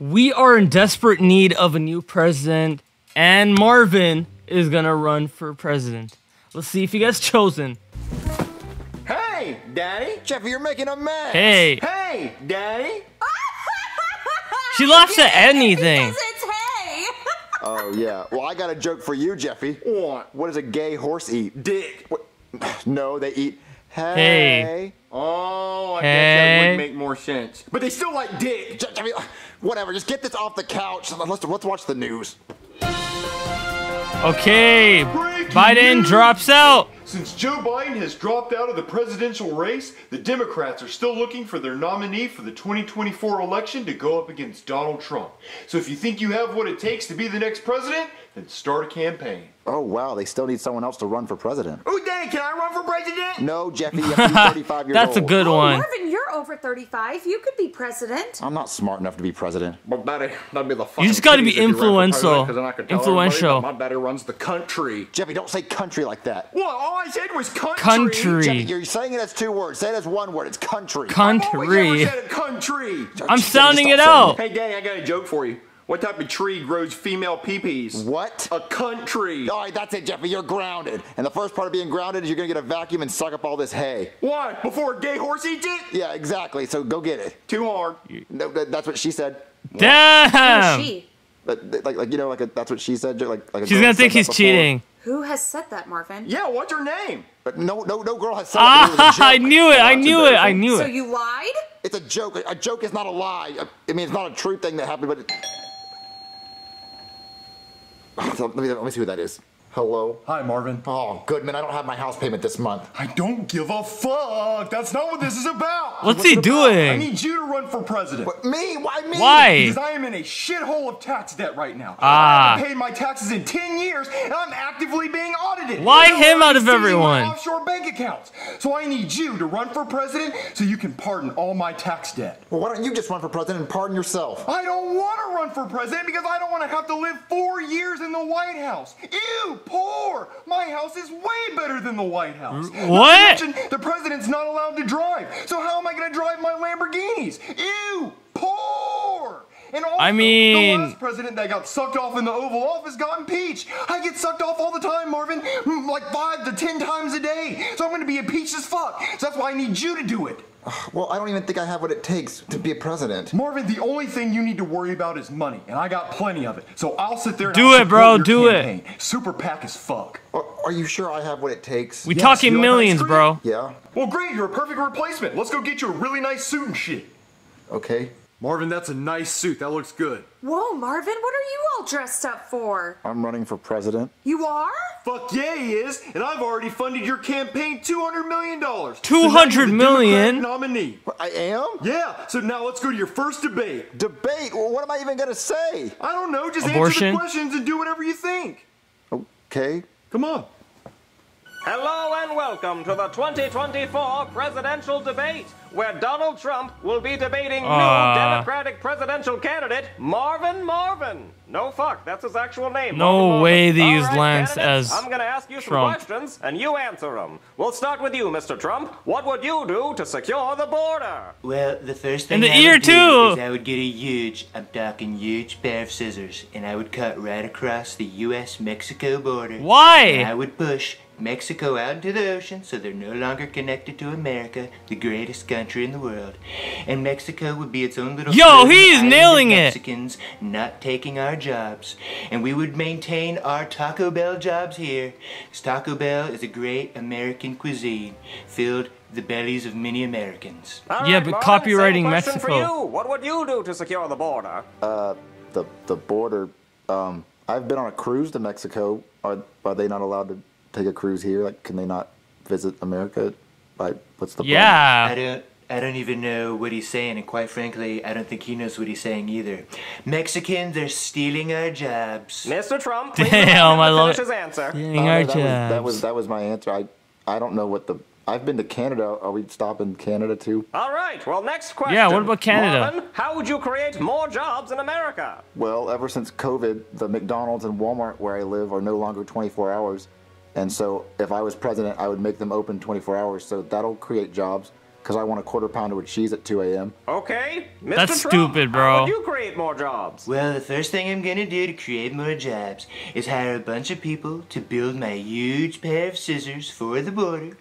We are in desperate need of a new president, and Marvin is gonna run for president. Let's see if he gets chosen. Hey, Daddy! Jeffy, you're making a mess! Hey! Hey, Daddy! She laughs at anything! Because it's hay! Oh, yeah. Well, I got a joke for you, Jeffy. What does a gay horse eat? Dick! What? No, they eat hay. Hey. Oh, I guess that would make more sense. But they still like dick! Jeffy, whatever, just get this off the couch. Let's watch the news. Okay, Biden drops out. Since Joe Biden has dropped out of the presidential race, the Democrats are still looking for their nominee for the 2024 election to go up against Donald Trump. So if you think you have what it takes to be the next president, then start a campaign. Oh, wow, they still need someone else to run for president. Oh, dang, can I run for president? No, Jeffy, you have to be 35 years old. That's a good one. Marvin, you're over 35. You could be president. I'm not smart enough to be president. My daddy, be the you just got to be influential. Influential. My daddy runs the country. Jeffy, don't say country like that. Well, all I said was country. Country. Jeffy, you're saying it as two words. Say it as one word. It's country. Country. Said country. I'm sounding it out. Hey, Daddy, I got a joke for you. What type of tree grows female peepees? What? A country. All right, that's it, Jeffy. You're grounded. And the first part of being grounded is you're going to get a vacuum and suck up all this hay. What? Before a gay horse eats it? Yeah, exactly. So go get it. Too hard. No, that's what she said. Damn. Who's she? Like you know, like that's what she said. Like she's going to think he's cheating. Who has said that, Marvin? Yeah, what's her name? But no girl has said that. I knew it. I knew it. I knew it. So you lied? It's a joke. A joke is not a lie. I mean, it's not a true thing that happened, but... Let me see who that is. Hello? Hi, Marvin. Oh, Goodman, I don't have my house payment this month. I don't give a fuck. That's not what this is about. What's he doing? I need you to run for president. But me? Why me? Why? Because I am in a shithole of tax debt right now. I haven't paid my taxes in 10 years, and I'm actively being audited. Why him out of everyone? My offshore bank accounts. So I need you to run for president so you can pardon all my tax debt. Well, why don't you just run for president and pardon yourself? I don't want to run for president because I don't want to have to live 4 years in the White House. Ew! Poor! My house is way better than the White House. What? The president's not allowed to drive, so how am I going to drive my Lamborghinis? Ew! Poor! And also, I mean, the last president that got sucked off in the Oval Office got impeached. I get sucked off all the time, Marvin, like 5 to 10 times a day. So I'm going to be impeached as fuck. So that's why I need you to do it. Well, I don't even think I have what it takes to be a president. Marvin, the only thing you need to worry about is money, and I got plenty of it. So I'll sit there and do it, bro. Do it. Super PAC as fuck. Are you sure I have what it takes? We talking millions, bro. Yeah. Well, great. You're a perfect replacement. Let's go get you a really nice suit and shit. Okay. Marvin, that's a nice suit. That looks good. Whoa, Marvin, what are you all dressed up for? I'm running for president. You are? Fuck yeah, he is. And I've already funded your campaign $200 million. $200 million? Nominee. I am? Yeah. So now let's go to your first debate. Debate? Well, what am I even going to say? I don't know. Just answer the questions and do whatever you think. Okay. Come on. Hello and welcome to the 2024 presidential debate, where Donald Trump will be debating new Democratic presidential candidate, Marvin. No fuck, that's his actual name. No way they use Lance as I'm gonna ask you some questions, and you answer them. We'll start with you, Mr. Trump. What would you do to secure the border? Well, the first thing I would do is I would get a huge, I'm talking huge pair of scissors, and I would cut right across the U.S.-Mexico border. Why? And I would push Mexico out into the ocean so they're no longer connected to America, the greatest country in the world. And Mexico would be its own little he's nailing it. Mexicans not taking our jobs. And we would maintain our Taco Bell jobs here. Because Taco Bell is a great American cuisine filled the bellies of many Americans. All right, but Marvin, copywriting Mexico. For you. What would you do to secure the border? The border, I've been on a cruise to Mexico. Are they not allowed to take a cruise here? Like, can they not visit America? Like, what's the point? I don't even know what he's saying, and quite frankly, I don't think he knows what he's saying either. Mexicans are stealing our jobs. Mr. Trump, please finish his answer. That was my answer. I don't know what the. I've been to Canada. Are we stopping Canada too? All right. Well, next question. Yeah. What about Canada? Marvin, how would you create more jobs in America? Well, ever since COVID, the McDonald's and Walmart where I live are no longer 24 hours. And so if I was president, I would make them open 24 hours. So that'll create jobs. because I want a quarter pounder with cheese at 2 a.m. Okay, Mr. That's Trump, stupid, bro. How would you create more jobs? Well, the first thing I'm gonna do to create more jobs is hire a bunch of people to build my huge pair of scissors for the border.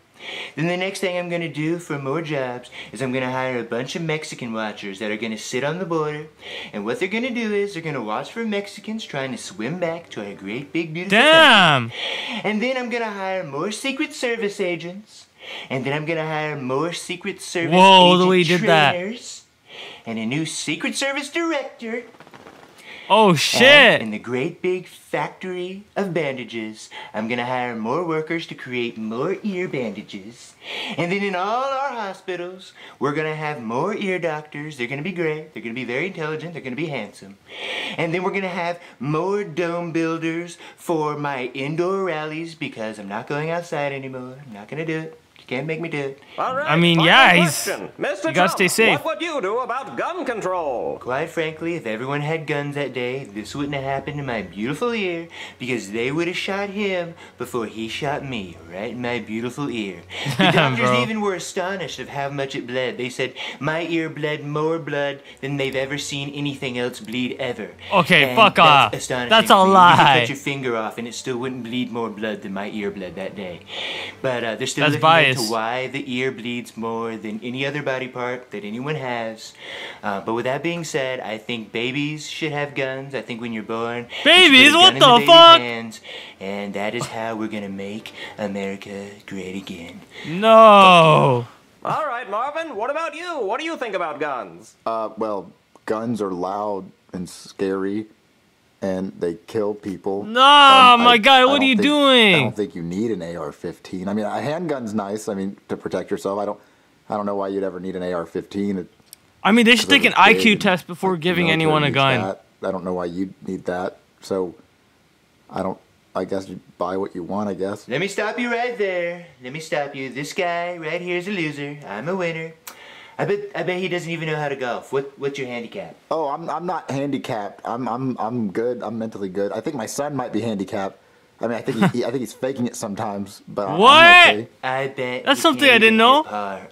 Then the next thing I'm gonna do for more jobs is I'm gonna hire a bunch of Mexican watchers that are gonna sit on the border, and what they're gonna do is they're gonna watch for Mexicans trying to swim back to our great big beautiful damn country. And then I'm gonna hire more Secret Service agents, and then I'm gonna hire more Secret Service agent trainers, and a new Secret Service director. Oh shit! And in the great big factory of bandages, I'm gonna hire more workers to create more ear bandages. And then in all our hospitals, we're gonna have more ear doctors. They're gonna be great, they're gonna be very intelligent, they're gonna be handsome. And then we're gonna have more dome builders for my indoor rallies because I'm not going outside anymore. I'm not gonna do it. You can't make me do it. All right, I mean, yeah, he's... Mr. Trump, stay safe. What would you do about gun control? Quite frankly, if everyone had guns that day, this wouldn't have happened to my beautiful ear, because they would have shot him before he shot me, right in my beautiful ear. The doctors even were astonished of how much it bled. They said, my ear bled more blood than they've ever seen anything else bleed ever. Okay, and fuck off. That's a lie. You could cut your finger off and it still wouldn't bleed more blood than my ear bled that day. But they're still looking to why the ear bleeds more than any other body part that anyone has. But with that being said, I think babies should have guns. I think when you're born, babies, what the fuck? Hands, and that is how we're gonna make America great again. No. All right, Marvin. What about you? What do you think about guns? Well, guns are loud and scary, and they kill people. No, my guy, what are you doing? I don't think you need an AR-15. I mean, a handgun's nice. I mean, to protect yourself. I don't know why you'd ever need an AR-15. I mean, they should take an IQ test before giving anyone a gun. I don't know why you'd need that. So, I guess you buy what you want, I guess. Let me stop you right there. Let me stop you. This guy right here is a loser. I'm a winner. I bet he doesn't even know how to golf. What's your handicap? Oh, I'm not handicapped. I'm good. I'm mentally good. I think my son might be handicapped. I mean, I think he's faking it sometimes. But what? I'm okay. I bet that's something I didn't know.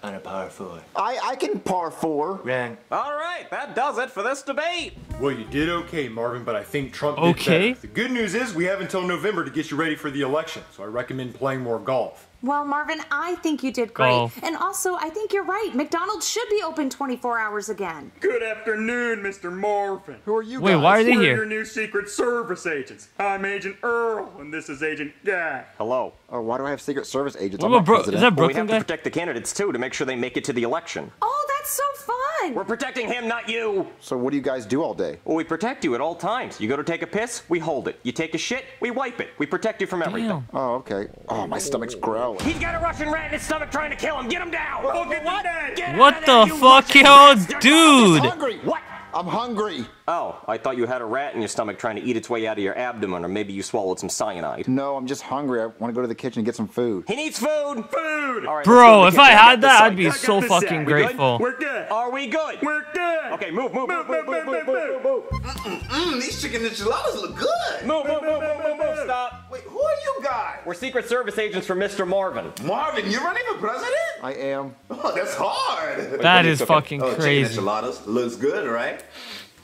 On a par four. I can par four. Ran. All right, that does it for this debate. Well, you did okay, Marvin, but I think Trump did better. The good news is we have until November to get you ready for the election. So I recommend playing more golf. Well, Marvin, I think you did great. And also, I think you're right. McDonald's should be open 24 hours again. Good afternoon, Mr. Marvin. Who are you guys? Wait, why are they here? We're your new Secret Service agents. I'm Agent Earl, and this is Agent Guy. Hello. Oh, why do I have Secret Service agents? I'm not president. Is that Brooklyn guy? We have to protect the candidates, too, to make sure they make it to the election. Oh, that's so fun. We're protecting him, not you. So what do you guys do all day? Well, we protect you at all times. You go to take a piss, we hold it. You take a shit, we wipe it. We protect you from everything. Oh, okay. Oh, my stomach's growling. He's got a Russian rat in his stomach trying to kill him. Get him down. What the fuck, yo, dude? What? I'm hungry. Oh, I thought you had a rat in your stomach trying to eat its way out of your abdomen, or maybe you swallowed some cyanide. No, I'm just hungry. I want to go to the kitchen and get some food. He needs food. Food. All right, bro, if I had that, I'd be so fucking grateful. We're good. Are we good? We're good. Okay, move, move, move, move, move, move, move, move. These chicken enchiladas look good. Move, move, move, move, move. Stop. Wait, who are you guys? We're Secret Service agents for Mr. Marvin. Marvin, you're running for president? I am. Oh, that's hard. That is fucking crazy. Chicken enchiladas looks good, right?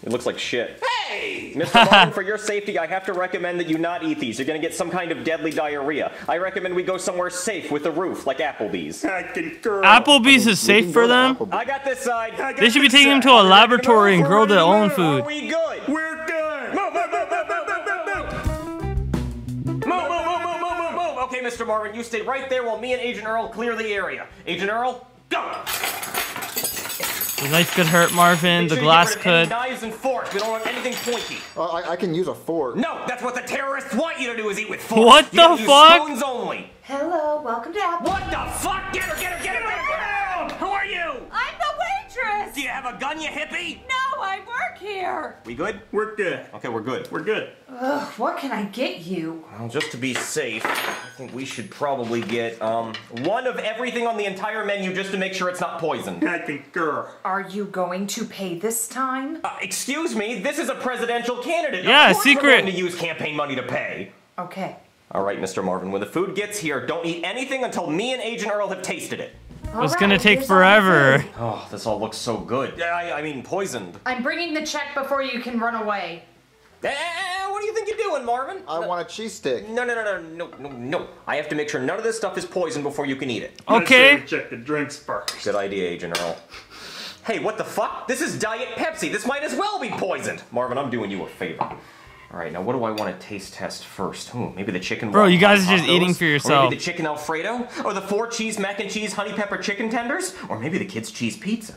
It looks like shit. Hey! Mr. Marvin, for your safety, I have to recommend that you not eat these. You're gonna get some kind of deadly diarrhea. I recommend we go somewhere safe with a roof, like Applebee's. I concur. Applebee's is safe for them? I got this side. They should be taking them to a laboratory and grow their own food. Are we good? We're good. Move, move, move, move, move, move, move. Move, move, move, move, move, move. Okay, Mr. Marvin, you stay right there while me and Agent Earl clear the area. Agent Earl, go! The knife could hurt, Marvin. The glass could. Knives and forks. We don't want anything pointy. I can use a fork. No, that's what the terrorists want you to do, is eat with forks. What the fuck? Spoons only. Hello, welcome to Apple. What the fuck? Get her, get her, get her, get her! Who are you? I'm the waitress. Do you have a gun, you hippie? No, I work here. We good? We're good. Okay, we're good. We're good. Ugh, what can I get you? Well, just to be safe, I think we should probably get one of everything on the entire menu just to make sure it's not poisoned. I concur. Are you going to pay this time? Excuse me, this is a presidential candidate. Yeah, of course we're going to use campaign money to pay. Okay. All right, Mr. Marvin, when the food gets here, don't eat anything until me and Agent Earl have tasted it. It's gonna take forever. Oh, this all looks so good. Yeah, I mean poisoned. I'm bringing the check before you can run away. What do you think you're doing, Marvin? I want a cheese stick. No. I have to make sure none of this stuff is poisoned before you can eat it. Okay. Check the drinks first. Good idea, General. Hey, what the fuck? This is Diet Pepsi. This might as well be poisoned. Marvin, I'm doing you a favor. All right, now what do I want to taste test first? Maybe the chicken. Bro, you guys are just eating for yourself. Or maybe the chicken Alfredo, or the 4-cheese mac and cheese honey pepper chicken tenders, or maybe the kids' cheese pizza.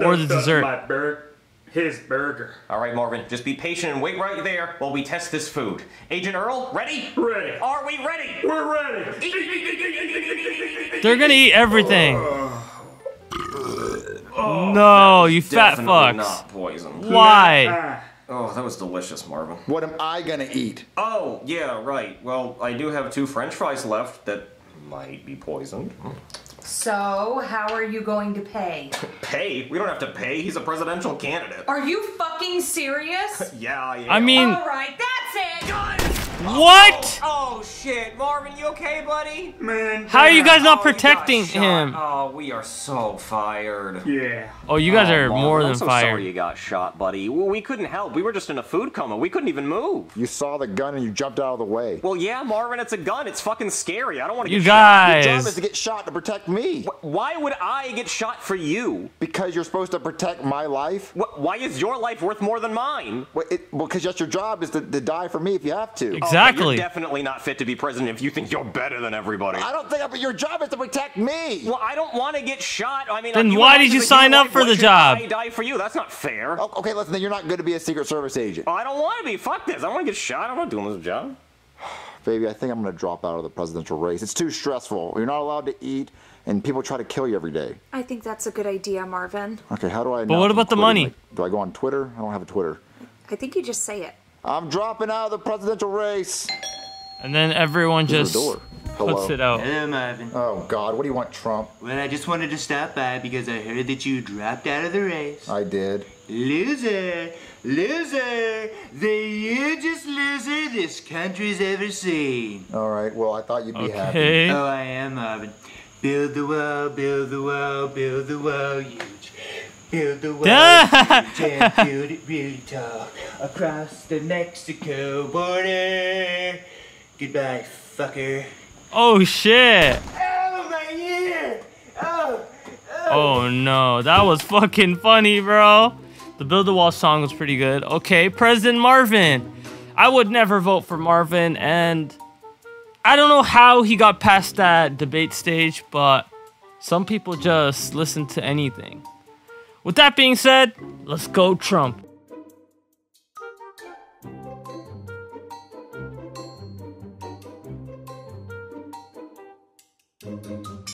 Or the dessert. His burger. All right, Marvin, just be patient and wait right there while we test this food. Agent Earl, ready? Ready. Are we ready? We're ready. Eat. They're gonna eat everything. Oh, no, you fat fucks. Not poison. Why? Oh, that was delicious, Marvin. What am I gonna eat? Oh, yeah, right. Well, I do have 2 French fries left that might be poisoned. So, how are you going to pay? Pay? We don't have to pay. He's a presidential candidate. Are you fucking serious? Yeah, I am. I mean... Alright, that's it! What? Oh, shit. Marvin, you okay, buddy? Man. How are you guys not protecting him? Oh, we are so fired. Yeah. Oh, you guys are more than fired. I'm so sorry you got shot, buddy. Well, we couldn't help. We were just in a food coma. We couldn't even move. You saw the gun and you jumped out of the way. Well, yeah, Marvin, it's a gun. It's fucking scary. I don't want to get shot. Your job is to get shot to protect me. Why would I get shot for you? Because you're supposed to protect my life. Why is your life worth more than mine? Well, because that's your job is to die for me if you have to. Exactly. Oh, you're definitely not fit to be president if you think you're better than everybody. I don't think, but your job is to protect me. Well, I don't want to get shot. I mean, then why did you sign up for the job? I die for you. That's not fair. Oh, okay, listen, then you're not good to be a Secret Service agent. Oh, I don't want to be. Fuck this. I don't want to get shot. I'm not doing this job. Baby, I think I'm going to drop out of the presidential race. It's too stressful. You're not allowed to eat. And people try to kill you every day. I think that's a good idea, Marvin. Okay, how do I know? But what about the money? Like, do I go on Twitter? I don't have a Twitter. I think you just say it. I'm dropping out of the presidential race. And then everyone just puts it out. Hello, Marvin. Oh, God, what do you want, Trump? Well, I just wanted to stop by because I heard that you dropped out of the race. I did. Loser. Loser! The hugest loser this country's ever seen. All right, well, I thought you'd be happy. Oh, I am, Marvin. Build the wall, build the wall, build the wall, huge. Build the wall, huge, and build it really tall across the Mexico border. Goodbye, fucker. Oh shit! Oh my ear! Oh no, that was fucking funny, bro. The Build the Wall song was pretty good. Okay, President Marvin. I would never vote for Marvin, and I don't know how he got past that debate stage, but some people just listen to anything. With that being said, let's go Trump.